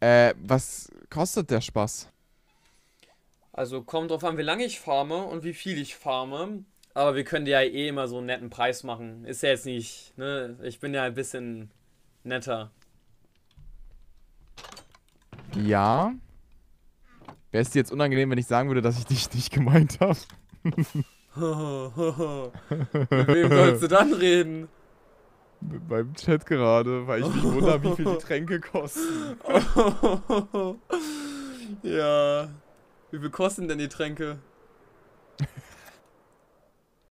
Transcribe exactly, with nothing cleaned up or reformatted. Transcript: Äh, was kostet der Spaß? Also kommt drauf an, wie lange ich farme und wie viel ich farme. Aber wir können ja eh immer so einen netten Preis machen. Ist ja jetzt nicht, ne? Ich bin ja ein bisschen netter. Ja. Wäre es dir jetzt unangenehm, wenn ich sagen würde, dass ich dich nicht gemeint habe? Mit wem sollst du dann reden? Mit meinem Chat gerade, weil ich mich wundere, wie viel die Tränke kosten. Ja. Wie viel kosten denn die Tränke?